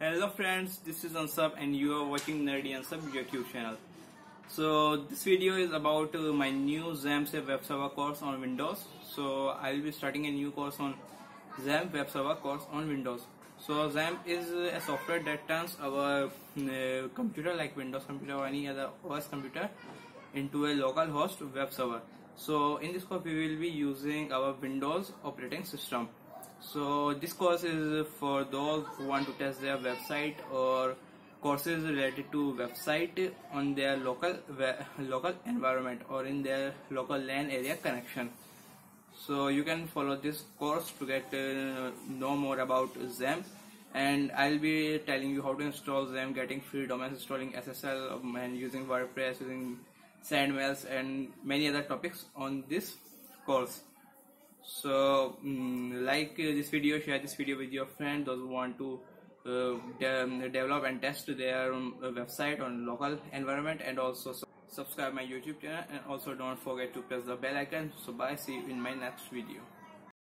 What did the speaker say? Hello friends, this is Ansab and you are watching Nerdy Ansab YouTube channel. So this video is about my new XAMPP web server course on Windows. So I will be starting a new course on XAMPP web server course on Windows. So XAMPP is a software that turns our computer like Windows computer or any other OS computer into a local host web server. So in this course we will be using our Windows operating system. So this course is for those who want to test their website or courses related to website on their local environment or in their local LAN area connection. So you can follow this course to get know more about XAMPP, and I'll be telling you how to install XAMPP, getting free domains, installing SSL, and using WordPress, using Sandmails, and many other topics on this course. So like this video, share this video with your friend, those who want to develop and test their website on local environment, and also subscribe my YouTube channel, and also don't forget to press the bell icon. So bye, see you in my next video.